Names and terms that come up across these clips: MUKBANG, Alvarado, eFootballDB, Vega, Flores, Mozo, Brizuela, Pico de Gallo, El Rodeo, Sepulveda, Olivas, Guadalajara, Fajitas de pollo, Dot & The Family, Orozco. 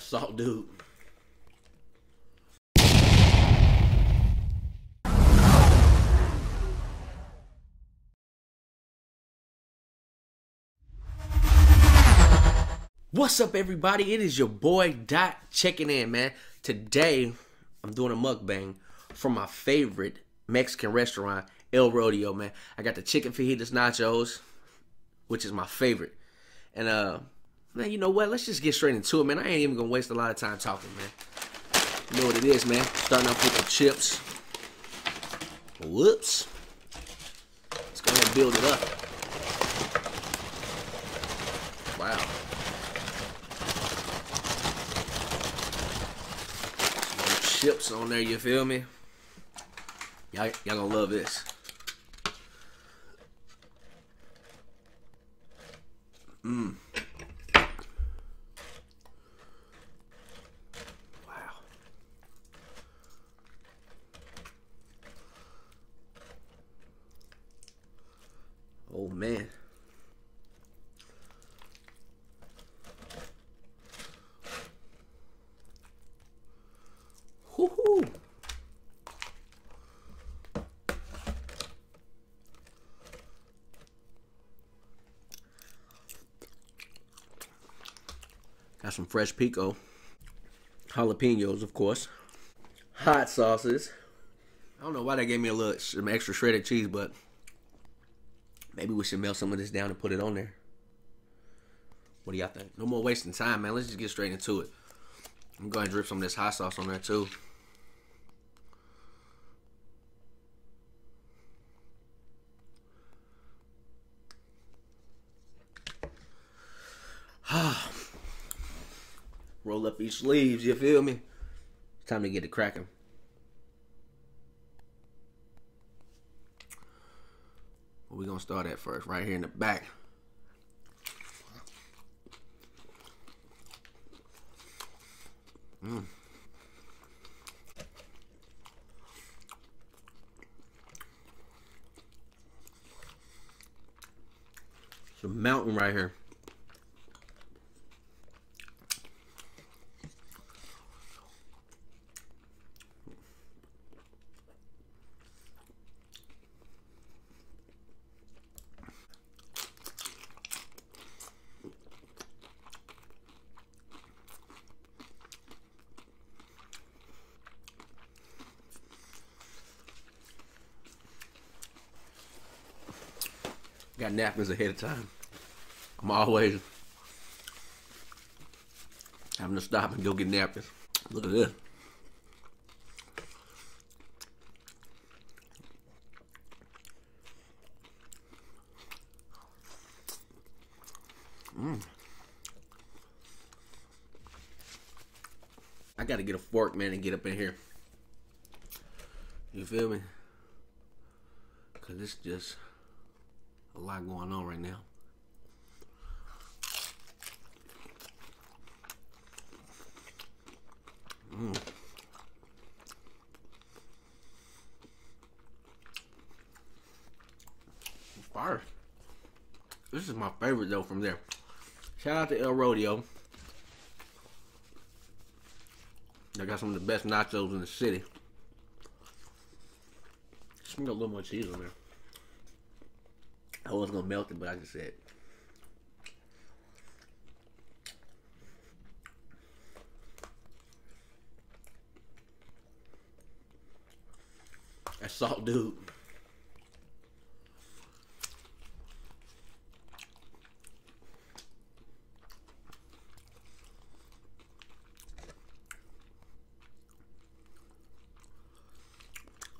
salt, dude. What's up, everybody? It is your boy Dot checking in, man. Today, I'm doing a mukbang from my favorite Mexican restaurant, El Rodeo, man. I got the chicken fajitas nachos, which is my favorite. And, man, you know what? Let's just get straight into it, man. I ain't even gonna waste a lot of time talking, man. You know what it is, man. Starting off with the chips. Whoops. Let's go ahead and build it up. Wow. Chips on there, you feel me? Y'all gonna love this. Mmm. Wow. Oh man. Got some fresh pico, jalapenos, of course, hot sauces. I don't know why they gave me a little some extra shredded cheese, but maybe we should melt some of this down and put it on there. What do y'all think? No more wasting time, man. Let's just get straight into it. I'm going to drip some of this hot sauce on there, too. Roll up these sleeves, you feel me? It's time to get it cracking. Where we gonna start at first? Right here in the back. Mmm. It's a mountain right here. Got napkins ahead of time. I'm always having to stop and go get napkins. Look at this. Mmm. I gotta get a fork, man, and get up in here. You feel me? 'Cause it's just a lot going on right now. Mm. Fire. This is my favorite though from there. Shout out to El Rodeo. They got some of the best nachos in the city. Just need a little more cheese on there. I was gonna melt it, but I just said, that's salt, dude.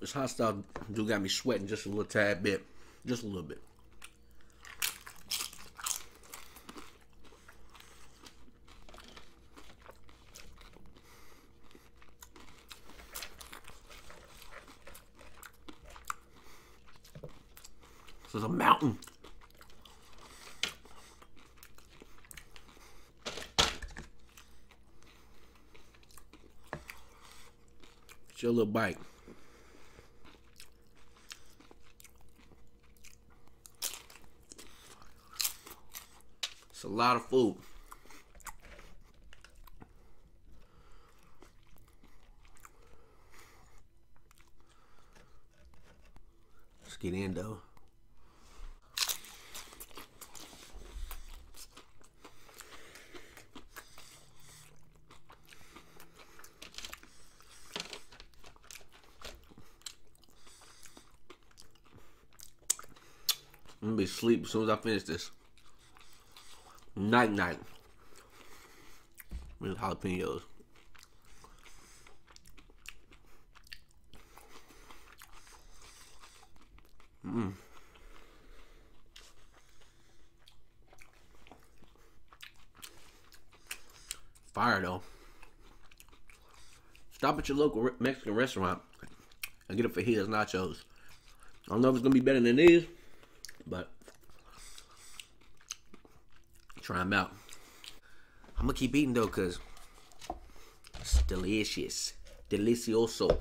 This hot sauce dude got me sweating just a little tad bit, just a little bit. This is a mountain. It's your little bite. It's a lot of food. get in though. I'm gonna be asleep as soon as I finish this. Night night. With jalapenos. Mmm. Fire though. Stop at your local Mexican restaurant and get a fajitas nachos. I don't know if it's gonna be better than these, but try them out. I'm gonna keep eating though, cause it's delicious, delicioso.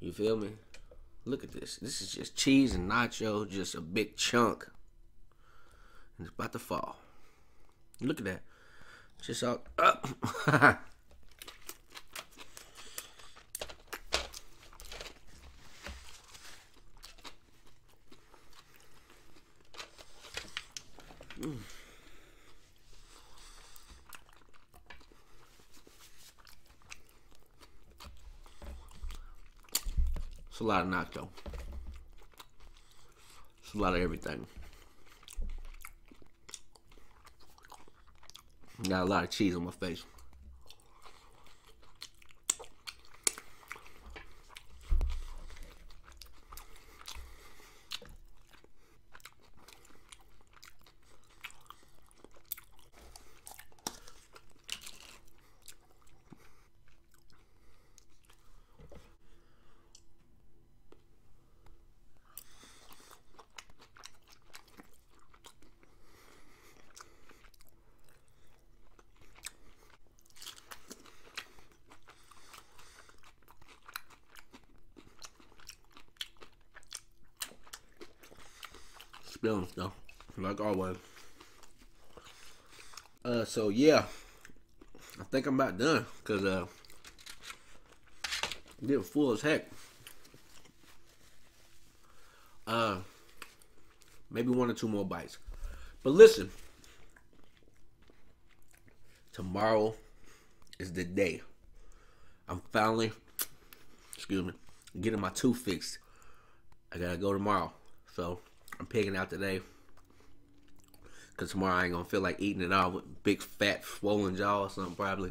You feel me? Look at this. This is just cheese and nacho, just a big chunk, and it's about to fall. Look at that. It's just all up. Mm. It's a lot of nacho. It's a lot of everything. Got a lot of cheese on my face. Though, like always. So yeah, I think I'm about done, cause I'm getting full as heck. Maybe 1 or 2 more bites. But listen, tomorrow is the day. I'm finally, excuse me, getting my tooth fixed. I gotta go tomorrow, so. I'm picking out today, cause tomorrow I ain't gonna feel like eating it all with big fat swollen jaw or something probably.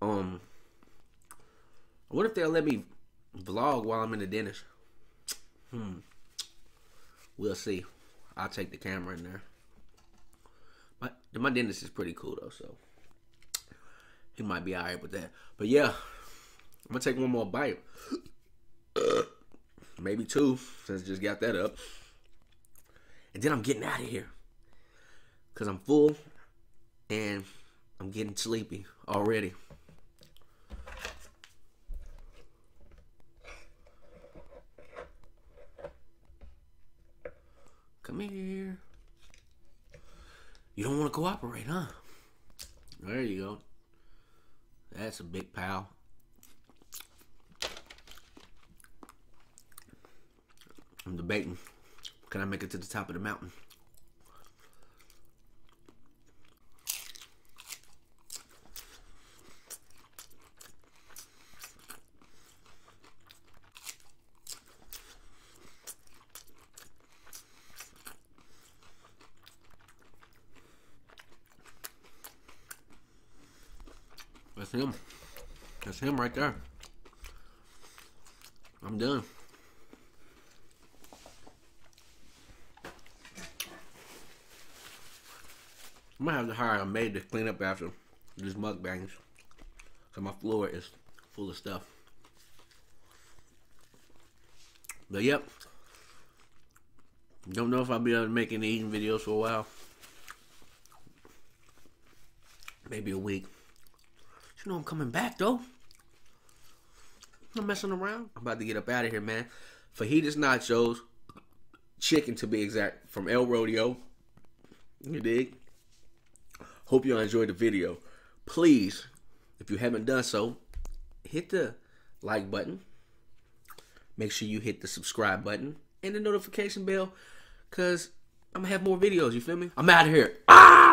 What if they'll let me vlog while I'm in the dentist? We'll see. I'll take the camera in there. My dentist is pretty cool though, so he might be alright with that. But yeah, I'm gonna take 1 more bite, maybe 2, since I just got that up. And then I'm getting out of here, cause I'm full and I'm getting sleepy already. Come here. You don't want to cooperate, huh? There you go. That's a big pal. I'm debating. Can I make it to the top of the mountain? That's him. That's him right there. I'm done. I'm gonna have to hire a maid to clean up after these mukbangs, cause my floor is full of stuff. But yep, don't know if I'll be able to make any eating videos for a while. Maybe a week. You know I'm coming back though. I'm messing around. I'm about to get up out of here, man. Fajitas nachos, chicken to be exact, from El Rodeo. You dig? Hope you all enjoyed the video. Please, if you haven't done so, hit the like button. make sure you hit the subscribe button and the notification bell, because I'm going to have more videos, you feel me? I'm out of here. Ah!